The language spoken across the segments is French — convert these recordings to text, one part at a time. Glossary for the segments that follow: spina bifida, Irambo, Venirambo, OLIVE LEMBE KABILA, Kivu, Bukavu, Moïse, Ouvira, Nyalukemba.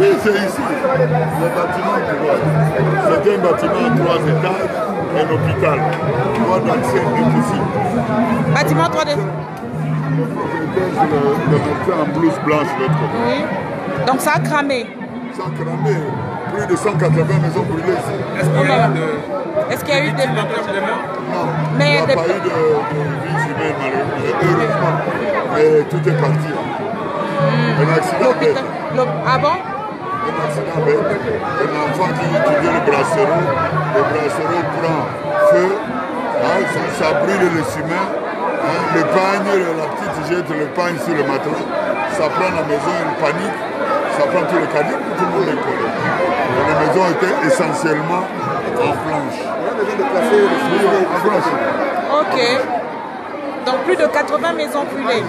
Oui, c'est ici. Le bâtiment du roi. C'est un bâtiment à 3 étages, un hôpital. Droit d'accès impossible. Bâtiment 3 étages. Le montant en blouse blanche, l'autre. Oui. Donc ça a cramé. Ça a cramé. Plus de 180 maisons brûlées ici. Est-ce qu'il y a eu des morts? Non, mais il n'y a pas eu de vie humaine, malheureusement. Mais tout est parti. Un accident bête. Ah bon? Un accident bête. Un enfant qui utilise le brasseron prend feu, hein, ça brûle le ciment, hein, le pagne, la petite jette le pagne sur le matelas, ça prend la maison, une panique, ça prend tous les cadavres, tout le monde est collé. La maison était essentiellement en planche. Ok. Donc plus de 80 maisons brûlées.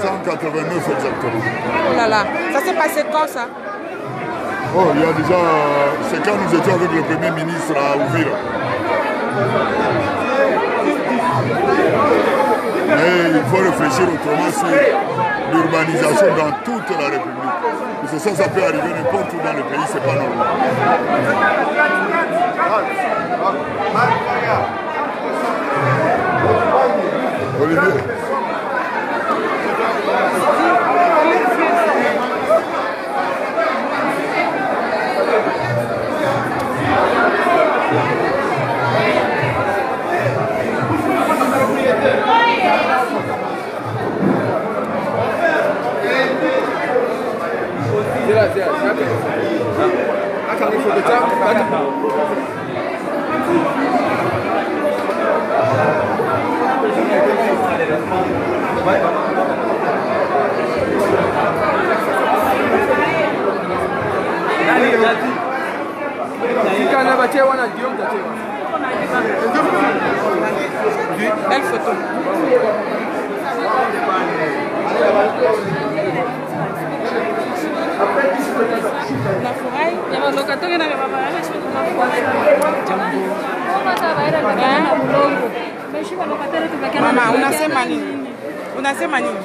189 exactement. Oh là là. Ça s'est passé quand ça? Oh, il y a déjà... C'est quand nous étions avec le Premier ministre à Ouvira. Mais il faut réfléchir autrement sur l'urbanisation dans toute la République. Parce que ça, ça peut arriver n'importe où dans le pays, c'est pas normal. Olivier. Belle photo. La forêt, il y a un locateur qui n'arrive pas à la chute de la forêt. Maman, on a ses manies. On a ses manies.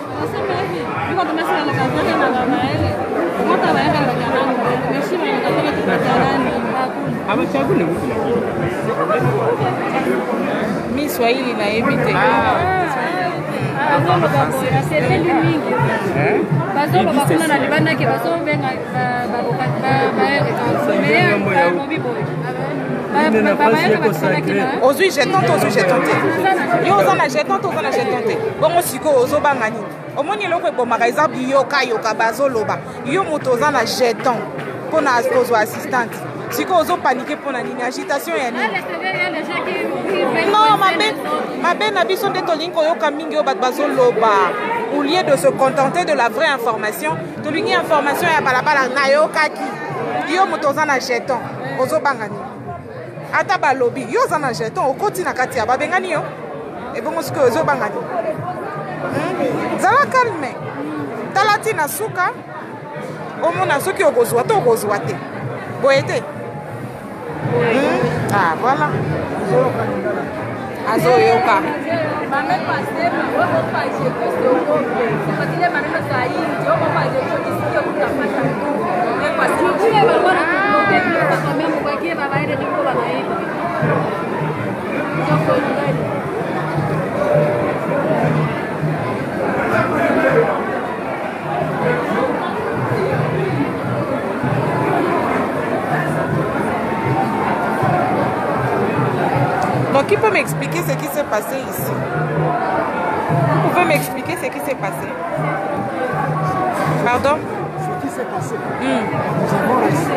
Mi Swahili na évité. Aujourd'hui j'ai tenté, non, ma belle Abisso de Tolinko Yokamingo Badbazo Loba. Au lieu de se contenter de la vraie information, de l'unique information est à la Nayokaki. Yo Motozana jeton, Ozo Bangani. Ataba Lobi, Yozana jeton, au continent Katia Babengani. Et bon, ce que Ozo Bangani. Zala calme. Talatina Souka, au monde à ceux qui ont besoin, au besoin. Boete. Ah, voilà. Azoyoka. Donc, qui peut m'expliquer ce qui s'est passé ici? Vous pouvez m'expliquer ce qui s'est passé? Pardon? Ce qui s'est passé? Nous avons ici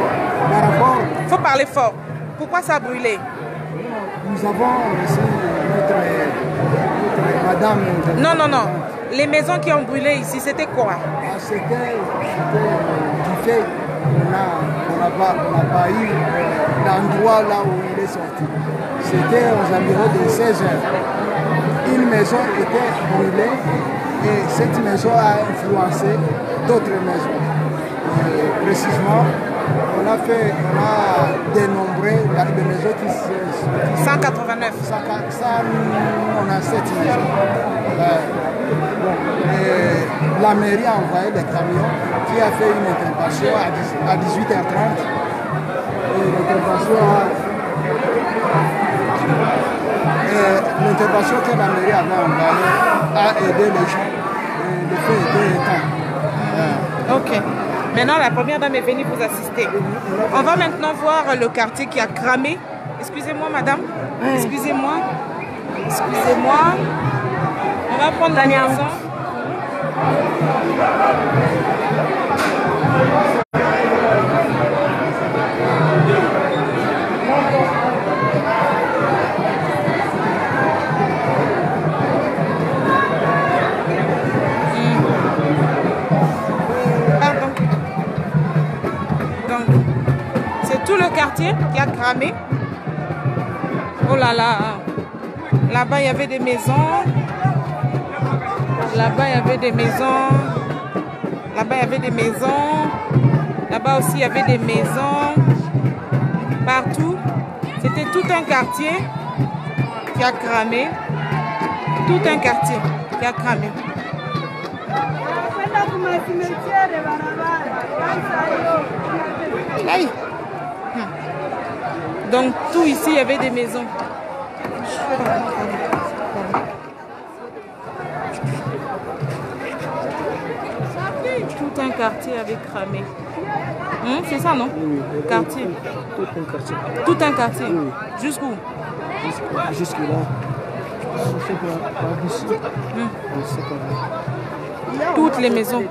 le rapport... Il faut parler fort. Pourquoi ça a brûlé? Nous avons ici notre madame... Non. Les maisons qui ont brûlé ici, c'était quoi? C'était du fait qu'on n'a pas eu l'endroit là où il est sorti. C'était aux environs de 16 heures. Une maison était brûlée et cette maison a influencé d'autres maisons. Et précisément, on a dénombré la maison qui se... 189. 197 maisons. Bon, la mairie a envoyé des camions qui a fait une intervention à 18h30. L'intervention que la mairie avait envoyée a aidé les gens. Le feu était éteint. Ok. Maintenant, la première dame est venue vous assister. On va maintenant voir le quartier qui a cramé. Excusez-moi, madame. Excusez-moi. Excusez-moi. On va prendre la maison. Pardon. Donc, c'est tout le quartier qui a cramé. Oh là là. Là-bas, il y avait des maisons. Là-bas, il y avait des maisons. Là-bas, il y avait des maisons. Là-bas aussi, il y avait des maisons. Partout. C'était tout un quartier qui a cramé. Tout un quartier qui a cramé. Aïe. Donc, tout ici, il y avait des maisons. Tout un quartier avait cramé. Hum, c'est ça, non? Oui. Quartier. Tout un quartier. Tout un quartier. Oui. Jusqu'où? Jusque là. On sait pas. Par ici. Hum. On sait pas. Toutes les maisons. Hum.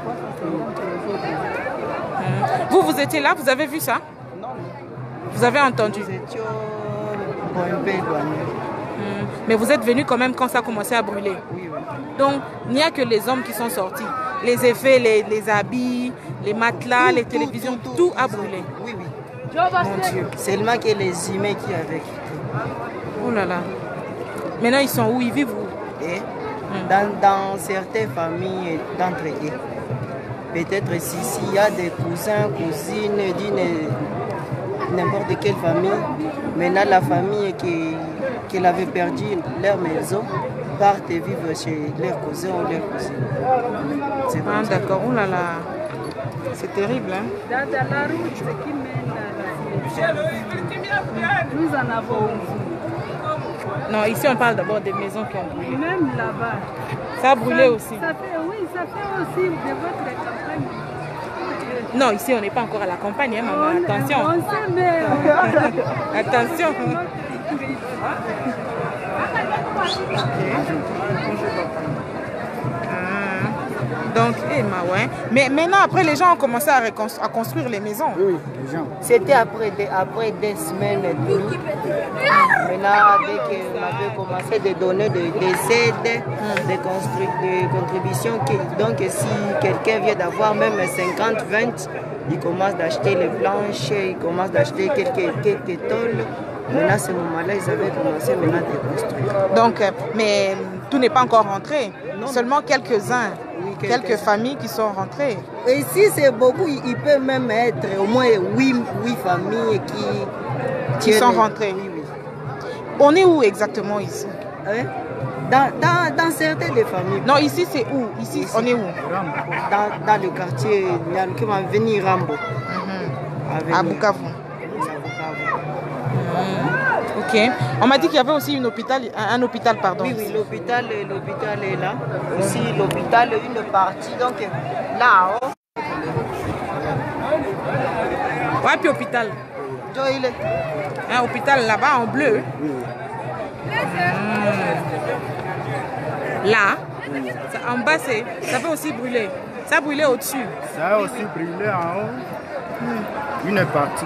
Vous étiez là? Vous avez vu ça? Non. Vous avez entendu? Nous étions un peu éloignés. Mais vous êtes venu quand même quand ça a commencé à brûler. Oui, oui. Donc, il n'y a que les hommes qui sont sortis. Les effets, les habits, les matelas, tout, les télévisions, tout a brûlé. Oui, oui. Mon Dieu. Seulement que les humains qui avaient quitté. Oh là là. Maintenant, ils sont où? Ils vivent où? Et dans certaines familles d'entre eux. Peut-être s'il y a des cousins, cousines, d'une n'importe quelle famille. Maintenant, la famille qui avait perdu leur maison, partent et vivent chez leurs cousins ou leurs cousines. C'est ah, d'accord, oh là là. C'est terrible, hein? Dans la route, ce qui mène à la ville. Nous en avons. Non, ici on parle d'abord des maisons qui ont brûlé. Même là-bas. Ça a brûlé aussi. Ça fait, oui, ça fait aussi de votre campagne. Non, ici on n'est pas encore à la campagne, hein, maman. Attention. On sait, mais... Attention. Ah. Donc, mais maintenant, après, les gens ont commencé à construire les maisons. Oui, les gens. C'était après des semaines et demie. Maintenant, dès qu'on avait commencé de donner des aides, des contributions, donc si quelqu'un vient d'avoir même 50, 20, il commence d'acheter les planches, il commence d'acheter quelques tôles. Maintenant, à ce moment-là, ils avaient commencé maintenant à construire. Donc, mais tout n'est pas encore rentré. Non. Seulement quelques-uns, oui, quelques familles qui sont rentrées. Et si c'est beaucoup, il peut même être au moins 8 familles qui sont rentrées. Oui, oui. On est où exactement ici? Hein? Dans certaines des familles. Non, ici c'est où? Ici, on est où? Dans le quartier Nyalukemba, Venirambo. À Bukavu. Ok. On m'a dit qu'il y avait aussi un hôpital, pardon. Oui, oui, l'hôpital est là. Aussi, l'hôpital, une partie, donc là-haut. Ouais, puis hôpital. Un hôpital là-bas en bleu. Oui. Là, en bas, ça fait aussi brûler. Ça a brûlé au-dessus. Ça a aussi brûlé en haut. Une partie.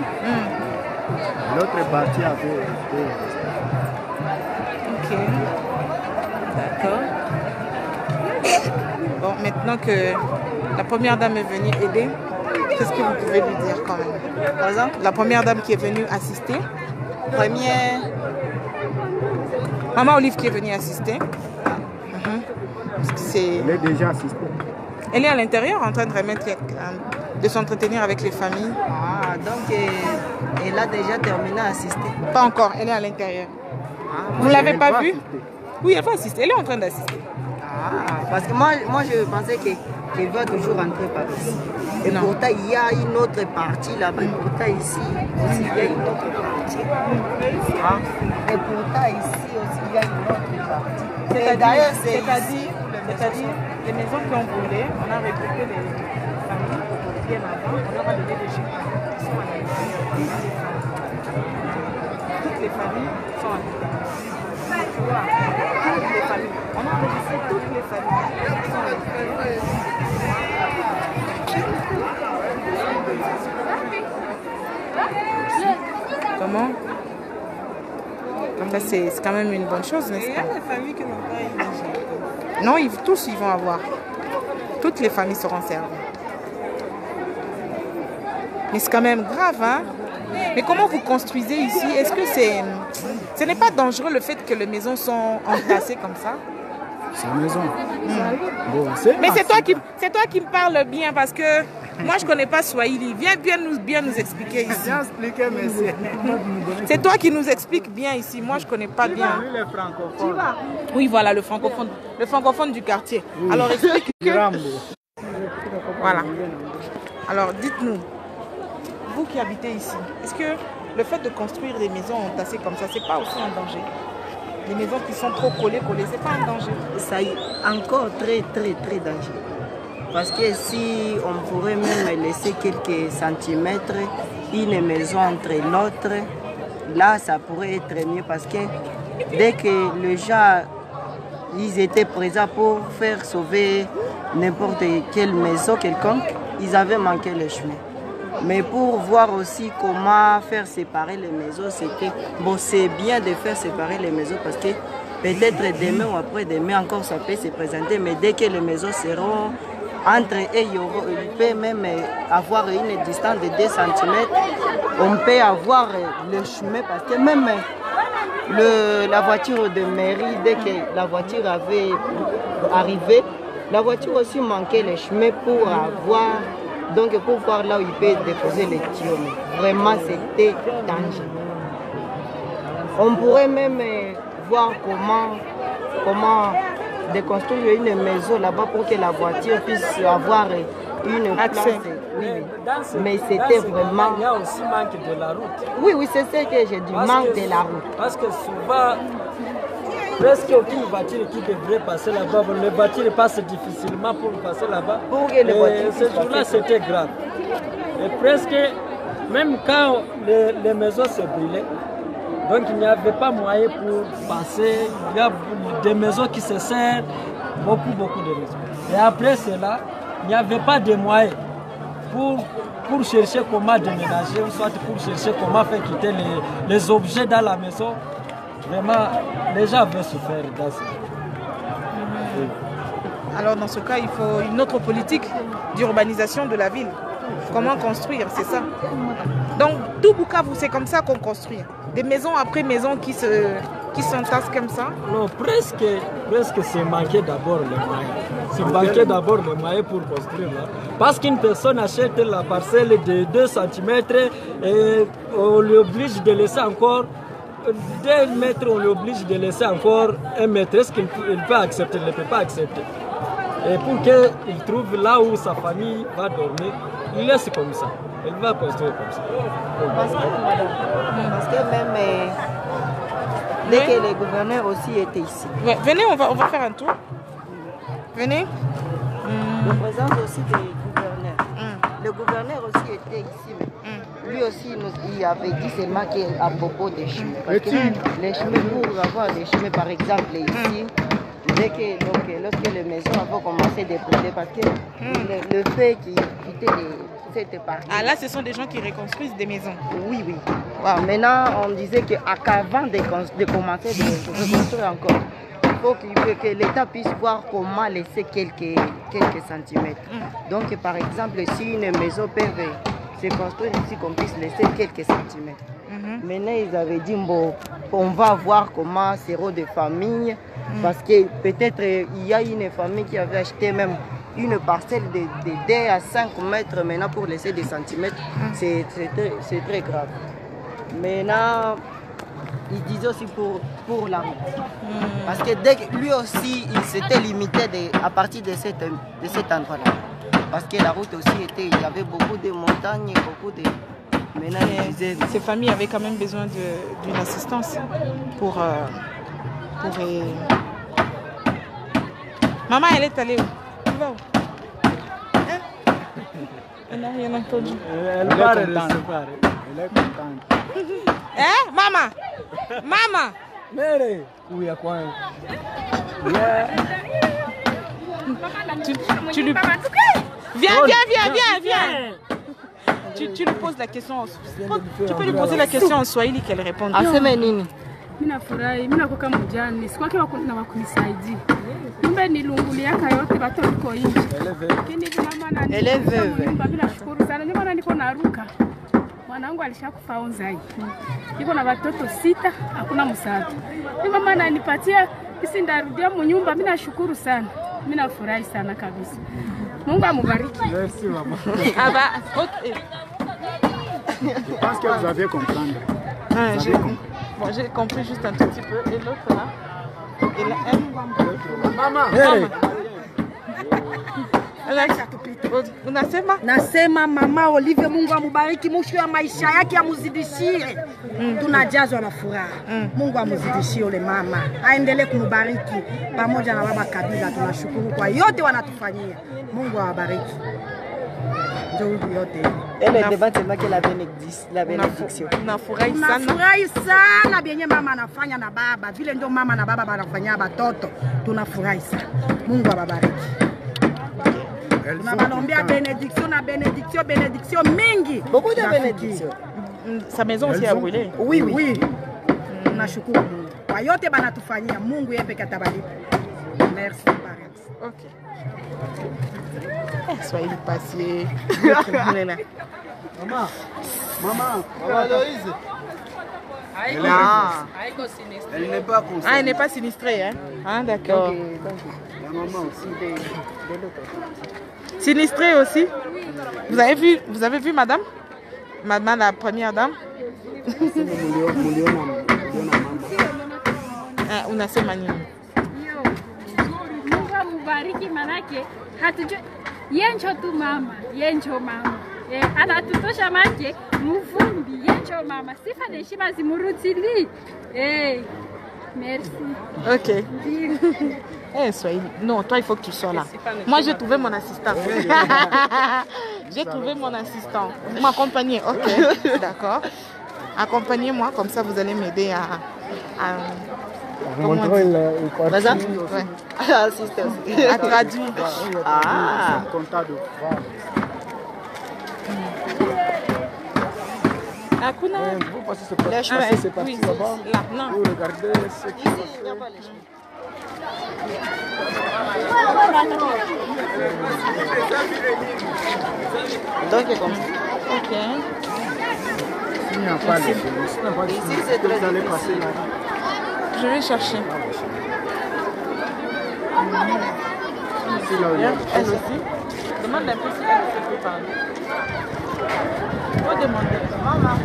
L'autre partie avait été. Ok. D'accord. Bon, maintenant que la première dame est venue aider, qu'est-ce que vous pouvez lui dire quand même? Par exemple, la première dame qui est venue assister. Première. Maman Olive qui est venue assister. Elle est déjà assistée. Elle est à l'intérieur en train de remettre, de s'entretenir avec les familles. Ah, donc. Elle a déjà terminé à assister. Pas encore, elle est à l'intérieur. Ah, vous ne l'avez pas vue? Oui, elle va assister. Elle est en train d'assister. Ah, parce que moi je pensais que qui va toujours entrer par ici. Et non. Pourtant, il y a une autre partie là-bas. Pourtant, ici aussi, il y a une autre partie. Ah. Et pourtant, ici aussi, il y a une autre partie. C'est-à-dire, les maisons qui ont brûlé, on a récupéré les familles bien avant, on a donné des gens. Toutes les familles sont à on a enregistré toutes les familles. Comment? Donc là, c'est quand même une bonne chose, n'est-ce pas? Il y a des familles qui n'ont pas. Non, tous ils vont avoir. Toutes les familles seront servies. Mais c'est quand même grave, hein? Mais comment vous construisez ici? Est-ce que c'est... Ce n'est pas dangereux le fait que les maisons sont entassées comme ça? C'est une maison. Mmh. Bon, mais c'est toi qui me parles bien parce que moi je ne connais pas Swahili. Viens bien nous expliquer ici. Bien expliquer, monsieur. C'est toi qui nous explique bien ici. Moi je ne connais pas bien. Lui, le francophone. Oui, voilà, le francophone du quartier. Oui. Alors explique. Voilà. Alors dites-nous, vous qui habitez ici, est-ce que le fait de construire des maisons entassées comme ça, c'est pas aussi un danger? Les maisons qui sont trop collées, c'est pas un danger? Ça est encore très dangereux. Parce que si on pourrait même laisser quelques centimètres, une maison entre l'autre, là ça pourrait être mieux parce que dès que les gens, ils étaient présents pour faire sauver n'importe quelle maison quelconque, ils avaient manqué le chemin. Mais pour voir aussi comment faire séparer les maisons, c'était bon, c'est bien de faire séparer les maisons parce que peut-être demain ou après-demain encore ça peut se présenter, mais dès que les maisons seront entre eux, il peut même avoir une distance de 2 cm, on peut avoir le chemin parce que même la voiture de mairie, dès que la voiture avait arrivé, la voiture aussi manquait le chemin pour avoir... Donc pour voir là où il peut déposer les tuyaux, vraiment c'était dangereux. On pourrait même voir comment déconstruire une maison là-bas pour que la voiture puisse avoir une accès. Place. Mais c'était vraiment... Il y a aussi manque de la route. Oui, c'est ce que j'ai dit, manque de la route. Parce que souvent... Presque aucune voiture qui devrait passer là-bas. Les voitures passent difficilement pour passer là-bas. Ce jour-là, c'était grave. Et presque, même quand les maisons se brûlaient, donc il n'y avait pas moyen pour passer. Il y a des maisons qui se serrent, beaucoup de maisons. Et après cela, il n'y avait pas de moyens pour chercher comment déménager, ou soit pour chercher comment faire quitter les objets dans la maison. Vraiment, les gens veulent souffrir dans ce cas. Alors dans ce cas, il faut une autre politique d'urbanisation de la ville. Comment construire, c'est ça. Donc tout Bukavu, c'est comme ça qu'on construit. Des maisons après maisons qui s'entassent comme ça. Non, presque c'est manquer d'abord les moyens. C'est manquer d'abord les moyens pour construire là. Parce qu'une personne achète la parcelle de 2 cm et on l'oblige de laisser encore 2 mètres, on l'oblige de laisser encore 1 mètre. Est-ce qu'il peut accepter? Il ne peut pas accepter. Et pour qu'il trouve là où sa famille va dormir, il laisse comme ça. Il va construire comme ça. Parce que même dès que les gouverneurs aussi étaient ici. Ouais. Venez, on va faire un tour. Venez. La présence aussi des gouverneurs. Le gouverneur aussi était ici. Lui aussi, il avait dit seulement qu'à propos des chemins. Parce que les chemins, pour avoir des chemins, par exemple, ici, dès que, donc, lorsque les maisons avaient commencé à déposer, parce que le fait qu'ils quittaient cette partie. Ah là, ce sont des gens qui reconstruisent des maisons. Oui. Wow. Maintenant, on disait qu'avant de commencer de reconstruire encore, il faut que l'État puisse voir comment laisser quelques centimètres. Donc, par exemple, si une maison perdait, c'est construire ici qu'on puisse laisser quelques centimètres. Maintenant, ils avaient dit, bon, on va voir comment c'est des familles, parce que peut-être il y a une famille qui avait acheté même une parcelle de 2 à 5 mètres maintenant pour laisser des centimètres. C'est très grave. Maintenant, il disait aussi pour l'armée. Parce que lui aussi, il s'était limité à partir de cet endroit-là. Parce que la route aussi était, il y avait beaucoup de montagnes, beaucoup de... Maintenant, ces familles avaient quand même besoin d'une assistance pour... Maman, elle est allée où? Tu vas où? Elle n'a rien entendu. Elle est contente. Elle est contente. Hein, maman? Maman? Mère! Oui, à quoi? Tu lui... Viens! Tu lui poses la question. Tu peux lui poser la question en swahili qu'elle réponde. Ah, c'est menini. Elle est veuve. Merci, maman. Ah bah, okay. Je pense que vous avez compris. Ah, j'ai compris juste un tout petit peu. Et l'autre là? Et la M? Maman! Hey. Unasema? Nasema mama Olive Mungu amubariki mwisho ya maisha yake amuzidishie. Tunajazwa na furaha. Mungu amuzidishie yule mama. Aendelee kumbariki pamoja na baba Kabila. Tunashukuru kwa yote wanatufanyia. Mungu awabariki. Elle est devant tellement que la bénédiction. Nafurahi sana. Nafurahi sana bien mama anafanya na baba. Vile ndio mama na baba banafanyia batoto. Tunafurahi sana. Mungu awabariki. Tunabalombea bénédiction na bénédiction, bénédiction mingi. Beaucoup de bénédictions. Sa maison aussi a brûlé. Oui. Nashukuru Mungu. Kwa yote banatufanyia Mungu yeye pekee atabalipa. Merci parents. OK. Soyez passé. Maman. Elle n'est pas concentrée. Ah, elle n'est pas sinistrée, hein? Ah, d'accord. La maman aussi de l'autre. Sinistrée aussi? Vous avez vu, madame? Madame, la première dame? Ah, on a ce manière. Yencho mama, yencho mama. Anatutosha make, mvumbi, yencho mama. Sifa na heshima zimurudili. Merci. OK. Swahili. Non, toi il faut que tu sois là. Moi j'ai trouvé mon assistant. J'ai trouvé mon assistant. Vous m'accompagnez, OK. D'accord. Accompagnez-moi, comme ça vous allez m'aider à à traduire. Ah, vous passez ce parti, c'est parti là-bas. Non. Vous regardez ce qui ici, il n'y a pas les choses. Donc, comme ça. OK. Il n'y a pas les choses. Ici, c'est très difficile. Je vais chercher. Elle aussi. Demande un peu si elle peut parler. Faut demander. Maman.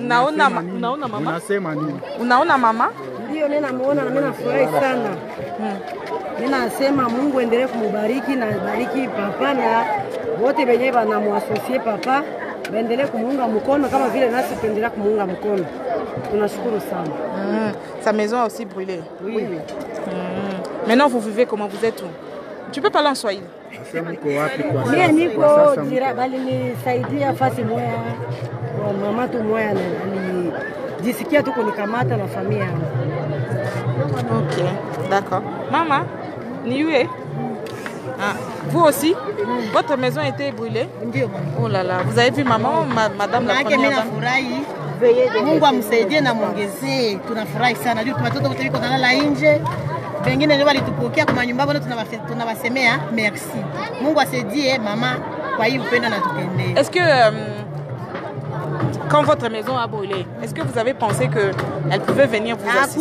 Unaona mama? Unasema nini? Unaona mama? Ndio mimi namuona na mimi nafurahi sana. Mimi nasema Mungu endelee kumbariki na bariki papa na wote wenyewe wanamuassocier papa, endelee kumuunga mkono kama vile nasi tuendelea kumuunga mkono. Tunashukuru sana. Sa maison a aussi brûlé. Oui. Maintenant vous vivez comment vous êtes où? Tu peux parler en swahili? Mimi niko jira bali nisaidia fasi moja. Mama tu moya alijisikia tu kunikamata na familia yangu. OK, d'accord. Maman, niwe. Ah, vous aussi? Votre maison était brûlée? Ndio. Oh là là, vous avez vu maman, madame la première dame. Mungu amsaidie na muongezee. Tunafurahi sana. Ndio watoto wote wiko ndani la nje. Wengine ndio walitupokea kwa nyumba bado tunawasemea merci. Mungu asaidie mama kwa hii upendo na tupendee. Est-ce que Quand votre maison a brûlé, est-ce que vous avez pensé qu'elle pouvait venir vous assister?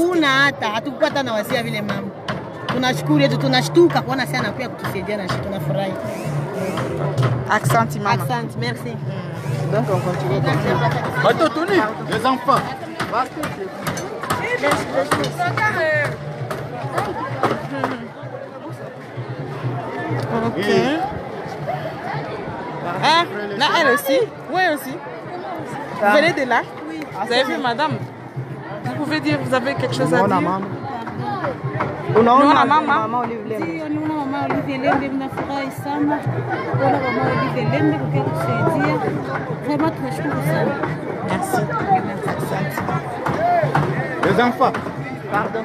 Accenti, maman. Accenti, merci. Donc on continue. Autotonie, les enfants. Ok. Ah, là, elle aussi. Oui, aussi. Vous venez de là? Oui. Vous avez vu, madame? Vous pouvez dire, vous avez quelque chose à dire? Maman Olive Lembe. Merci. Les enfants. Pardon.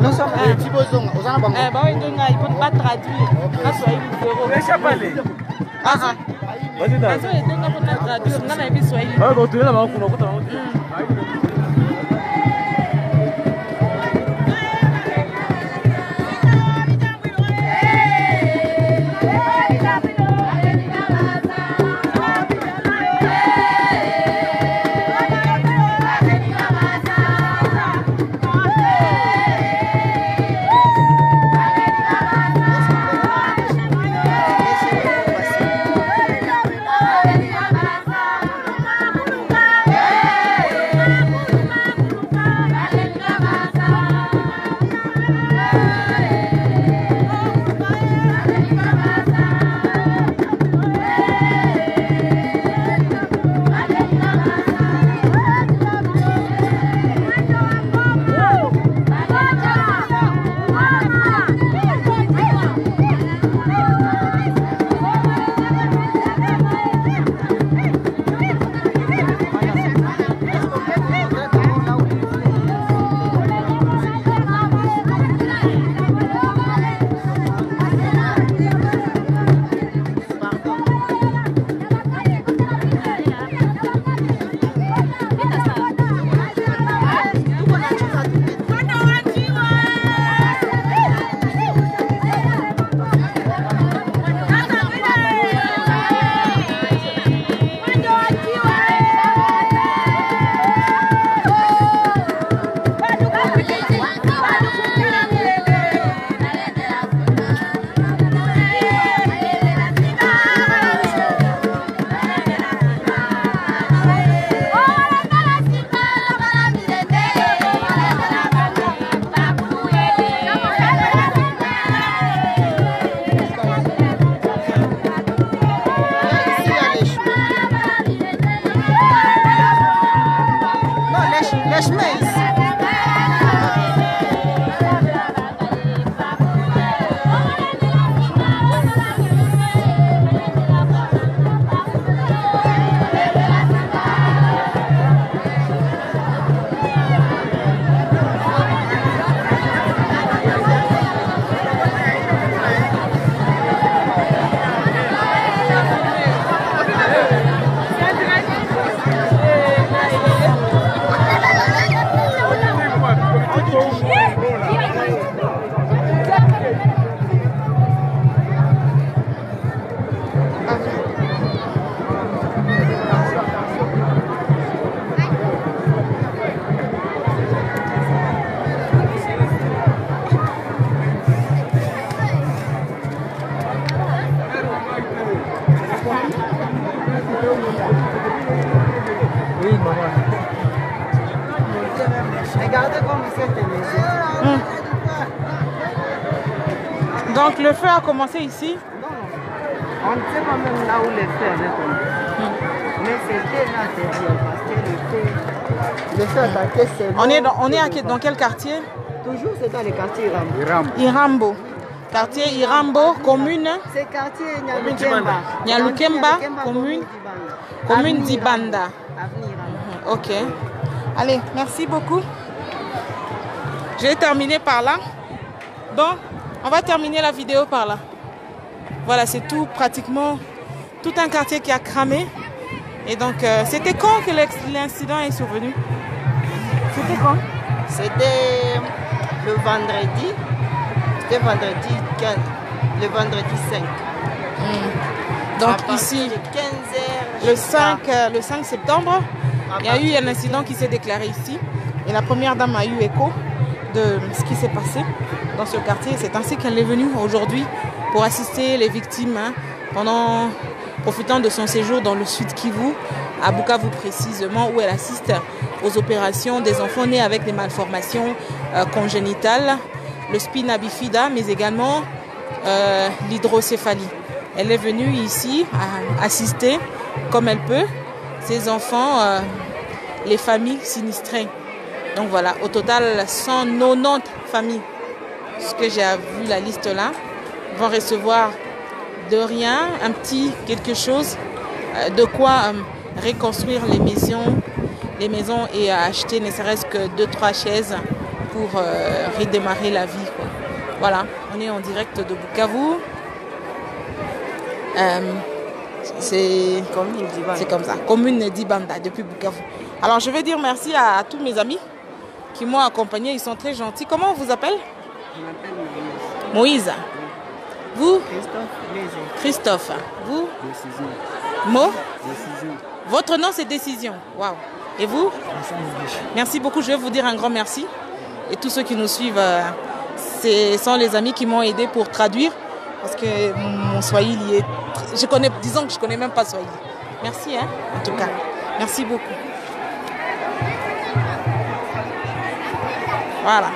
Nous sommes un petit bozon. Il ne peut pas traduire. Donc le feu a commencé ici? Non, on ne sait pas même là où le feu avait commencé. Mais c'était là, c'est bien, parce que le feu attaquait seulement. On est dans quel quartier? Toujours c'est dans le quartier Irambo. Irambo. Quartier Irambo, commune? C'est quartier Nyalukemba. Nyalukemba, commune? Commune d'Ibanda. Ok. Allez, merci beaucoup. Je vais terminer par là. Donc, on va terminer la vidéo par là. Voilà, c'est tout, pratiquement tout un quartier qui a cramé. Et donc, c'était quand que l'incident est survenu? C'était quand? C'était le vendredi. C'était vendredi 15. le vendredi 5. Mmh. Donc ici, de 15h, le 5 septembre, il y a eu un incident qui s'est déclaré ici. Et la première dame a eu écho de ce qui s'est passé dans ce quartier. C'est ainsi qu'elle est venue aujourd'hui pour assister les victimes profitant de son séjour dans le sud Kivu, à Bukavu précisément, où elle assiste aux opérations des enfants nés avec des malformations congénitales, le spina bifida, mais également l'hydrocéphalie. Elle est venue ici à assister comme elle peut ces enfants, les familles sinistrées. Donc voilà, au total 190 familles, ce que j'ai vu la liste là, vont recevoir de rien, un petit quelque chose, de quoi reconstruire les maisons et acheter ne serait-ce que 2-3 chaises pour redémarrer la vie, quoi. Voilà, on est en direct de Bukavu. C'est comme ça, commune d'Ibanda depuis Bukavu. Alors je vais dire merci à tous mes amis qui m'ont accompagné, ils sont très gentils. Comment on vous appelle? Je m'appelle Moïse. Moïse. Vous? Christophe. Vous? Décision. Mo? Décision. Votre nom c'est Décision. Waouh. Et vous? Merci beaucoup, je vais vous dire un grand merci. Et tous ceux qui nous suivent, ce sont les amis qui m'ont aidé pour traduire. Parce que mon swahili est... disons que je ne connais même pas swahili. Merci, hein, en tout cas. Merci beaucoup. Voilà.